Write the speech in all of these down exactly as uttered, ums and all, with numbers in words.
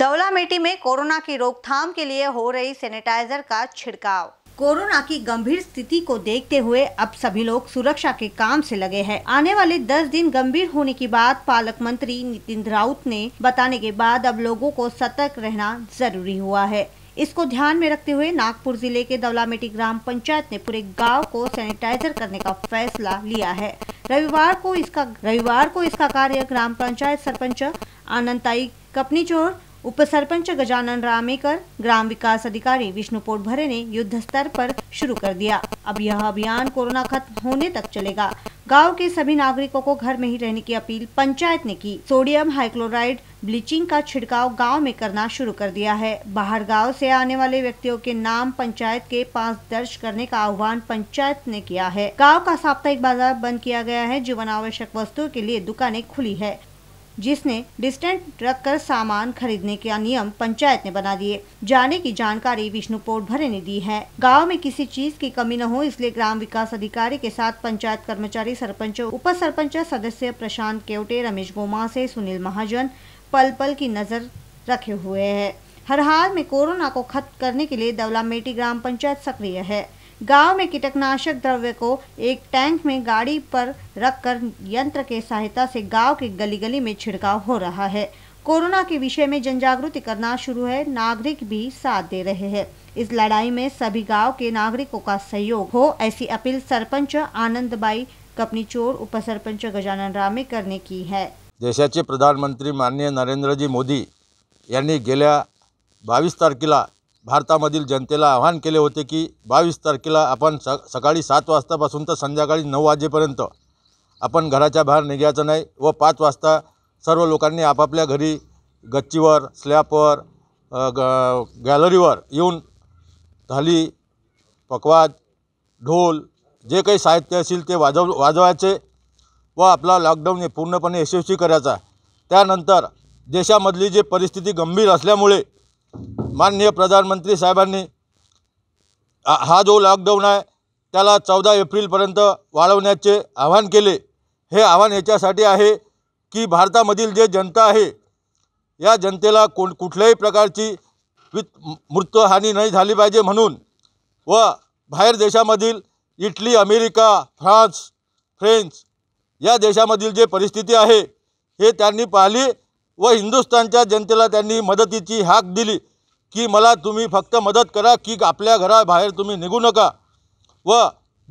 दवलामेटी में कोरोना की रोकथाम के लिए हो रही सैनिटाइजर का छिड़काव। कोरोना की गंभीर स्थिति को देखते हुए अब सभी लोग सुरक्षा के काम से लगे हैं। आने वाले दस दिन गंभीर होने की बात पालक मंत्री नितिन राउत ने बताने के बाद अब लोगों को सतर्क रहना जरूरी हुआ है। इसको ध्यान में रखते हुए नागपुर जिले के दवलामेटी ग्राम पंचायत ने पूरे गांव को सैनिटाइजर करने का फैसला लिया है। रविवार को इसका रविवार को इसका कार्य ग्राम पंचायत सरपंच आनंदबाई कपनीचोर, उप सरपंच गजानन रामेकर, ग्राम विकास अधिकारी विष्णुपोट भरे ने युद्ध स्तर पर शुरू कर दिया। अब यह अभियान कोरोना खत्म होने तक चलेगा। गांव के सभी नागरिकों को घर में ही रहने की अपील पंचायत ने की। सोडियम हाइक्लोराइड ब्लीचिंग का छिड़काव गांव में करना शुरू कर दिया है। बाहर गांव से आने वाले व्यक्तियों के नाम पंचायत के पास दर्ज करने का आह्वान पंचायत ने किया है। गांव का साप्ताहिक बाजार बंद किया गया है। जीवन आवश्यक वस्तुओं के लिए दुकानें खुली है, जिसने डिस्टेंस रखकर सामान खरीदने का नियम पंचायत ने बना दिए जाने की जानकारी विष्णुपोट भरे ने दी है। गांव में किसी चीज की कमी न हो, इसलिए ग्राम विकास अधिकारी के साथ पंचायत कर्मचारी, सरपंच, उप सरपंच, सदस्य प्रशांत केवटे, रमेश गोमासे, सुनील महाजन पल पल की नजर रखे हुए है। हर हाल में कोरोना को खत्म करने के लिए दवलामेटी ग्राम पंचायत सक्रिय है। गांव में कीटनाशक द्रव्य को एक टैंक में गाड़ी पर रखकर यंत्र के सहायता से गांव के गली गली में छिड़काव हो रहा है। कोरोना के विषय में जन जागृति करना शुरू है। नागरिक भी साथ दे रहे हैं। इस लड़ाई में सभी गांव के नागरिकों का सहयोग हो, ऐसी अपील सरपंच आनंदबाई कपनीचोर, उप सरपंच गजानन रामेकर ने की है। देशाचे प्रधानमंत्री माननीय नरेंद्रजी मोदी यांनी गेल्या बावीस तारखेला भारतामधील जनतेला आवाहन केले होते की बावीस तारखेला आपण स सकाळी सात वाजतापासून तर संध्याकाळी नऊ वाजेपर्यंत आपण घराच्या बाहेर निघायचं नाही व पाच वाजता सर्व लोकांनी आपापल्या घरी गच्चीवर, स्लॅबवर, ग गॅलरीवर येऊन थाली, पकवाज, ढोल जे काही साहित्य असेल ते वाजव वाजवायचे व आपला लॉकडाऊन हे पूर्णपणे यशस्वी करायचा। त्यानंतर देशामधली जी परिस्थिती गंभीर असल्यामुळे माननीय प्रधानमंत्री साहेबांनी हा जो लॉकडाऊन आहे त्याला चौदा एप्रिलपर्यंत वाढवण्याचे आवाहन केले। हे आवाहन याच्यासाठी आहे की भारतामधील जे जनता आहे या जनतेला कोण कुठल्याही प्रकारची मृत्यूहानी नाही झाली पाहिजे म्हणून व बाहेर देशामधील इटली, अमेरिका, फ्रान्स, फ्रेंच या देशामधील जे परिस्थिती आहे हे त्यांनी पाहिली व हिंदुस्तानच्या जनतेला त्यांनी मदतीची हाक दिली की मला तुम्ही फक्त मदत करा की आपल्या घराबाहेर तुम्ही निघू नका व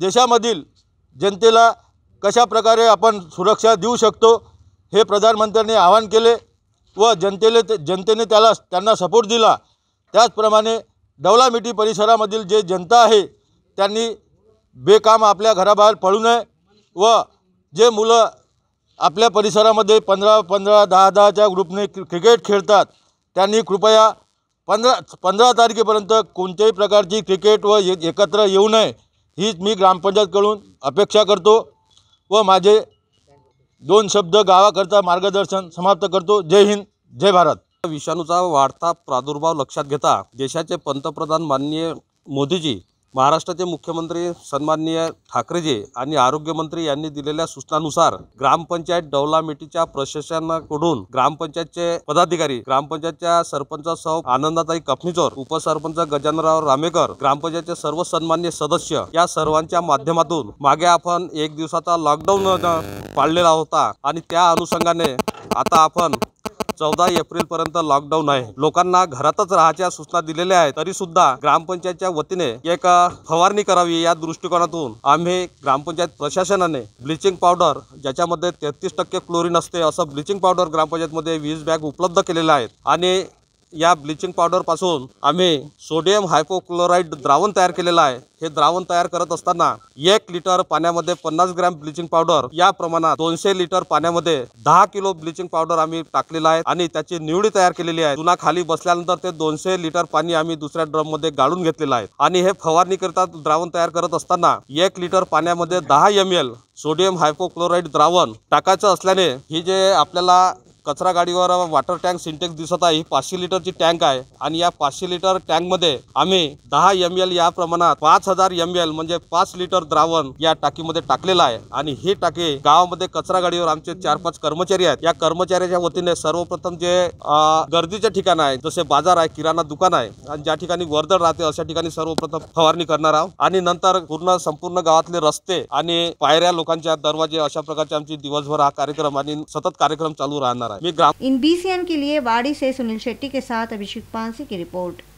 देशामधील जनतेला कशाप्रकारे आपण सुरक्षा देऊ शकतो हे प्रधानमंत्र्यांनी आवाहन केले व जनतेले जनतेने त्याला त्यांना सपोर्ट दिला। त्याचप्रमाणे दवलामेटी परिसरामधील जे जनता आहे त्यांनी बेकाम आपल्या घराबाहेर पडू नये व जे मुलं आपल्या परिसरामध्ये पंधरा पंधरा दहा दहाच्या ग्रुपने क्रिकेट खेळतात त्यांनी कृपया पंधरा पंधरा तारखेपर्यंत कोणत्याही प्रकारची क्रिकेट व ये एकत्र येऊ नये हीच मी ग्रामपंचायतकडून अपेक्षा करतो व माझे दोन शब्द गावाकरता मार्गदर्शन समाप्त करतो। जय हिंद, जय भारत। विषाणूचा वाढता प्रादुर्भाव लक्षात घेता देशाचे पंतप्रधान माननीय मोदीजी, महाराष्ट्राचे मुख्यमंत्री सन्माननीय ठाकरेजी आणि आरोग्यमंत्री यांनी दिलेल्या सूचनानुसार ग्रामपंचायत दवलामेटीच्या प्रशासनाकडून ग्रामपंचायतचे पदाधिकारी, ग्रामपंचायतच्या सरपंच सौ आनंदाताई कपनीचोर, उपसरपंच गजाननराव रामेकर, ग्रामपंचायतचे सर्व सन्माननीय सदस्य या सर्वांच्या माध्यमातून मागे आपण एक दिवसाचा लॉकडाऊन पाळलेला होता आणि त्या अनुषंगाने आता आपण चौदा एप्रिल पर्यंत लॉकडाऊन आहे। लोकांना घरातच राहायच्या सूचना दिलेल्या आहेत, तरी सुद्धा ग्रामपंचायतच्या वतीने एक फवारणी करावी या दृष्टिकोनातून आम्ही ग्रामपंचायत प्रशासनाने ब्लिचिंग पावडर ज्याच्यामध्ये तेहतीस टक्के क्लोरीन असते असं ब्लिचिंग पावडर ग्रामपंचायतमध्ये वीस बॅग उपलब्ध केलेल्या आहेत आणि या ब्लिचिंग पावडरपासून आम्ही सोडियम हायपोक्लोराईड द्रावण तयार केलेलं आहे। हे द्रावण तयार करत असताना एक लिटर पाण्यामध्ये पन्नास ग्रॅम ब्लिचिंग पावडर या प्रमाणात दोनशे लिटर पाण्यामध्ये दहा किलो ब्लिचिंग पावडर आम्ही टाकलेला आहे आणि त्याची निवडी तयार केलेली आहे। चुना खाली बसल्यानंतर ते दोनशे लिटर पाणी आम्ही दुसऱ्या ड्रममध्ये गाळून घेतलेलं आहे आणि हे फवारणी करता द्रावण तयार करत असताना एक लिटर पाण्यामध्ये दहा एम एल सोडियम हायपोक्लोराईड द्रावण टाकायचं असल्याने ही जे आपल्याला कचरा गाडीवर वॉटर टँक सिंटेक्स दिसत आहे। पाचशे लिटरची टँक आहे आणि या पाचशे लिटर टँक मध्ये आम्ही दहा एम एल या प्रमाणात पाच हजार एम एल म्हणजे पाच लिटर द्रावण या टाकीमध्ये टाकलेलं आहे। आणि हे टाके गावामध्ये कचरा गाडीवर आमचे चार पाच कर्मचारी आहेत। या कर्मचाऱ्याच्या वतीने सर्वप्रथम जे गर्दीचे ठिकाण आहे जसे बाजार आहे, किराणा दुकान आहे आणि ज्या ठिकाणी वर्दळ राहते अशा ठिकाणी सर्वप्रथम फवारणी करणार आहोत। आणि नंतर पूर्ण संपूर्ण गावातले रस्ते आणि पायऱ्या, लोकांच्या दरवाजे अशा प्रकारचे आमची दिवसभर हा कार्यक्रम आणि सतत कार्यक्रम चालू राहणार आहे। मी ग्राम इन बी सी एन के लिए वाड़ी से सुनील शेट्टी के साथ अभिषेक पांसी की रिपोर्ट।